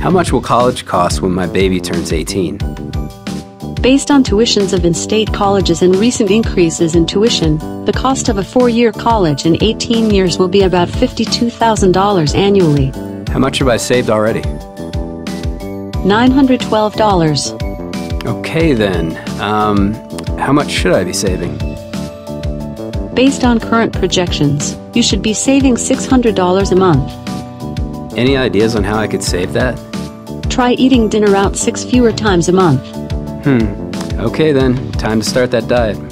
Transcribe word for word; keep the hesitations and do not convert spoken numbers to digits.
How much will college cost when my baby turns eighteen? Based on tuitions of in-state colleges and recent increases in tuition, the cost of a four-year college in eighteen years will be about fifty-two thousand dollars annually. How much have I saved already? nine hundred twelve dollars. Okay then, um, how much should I be saving? Based on current projections, you should be saving six hundred dollars a month. Any ideas on how I could save that? Try eating dinner out six fewer times a month. Hmm. Okay then, time to start that diet.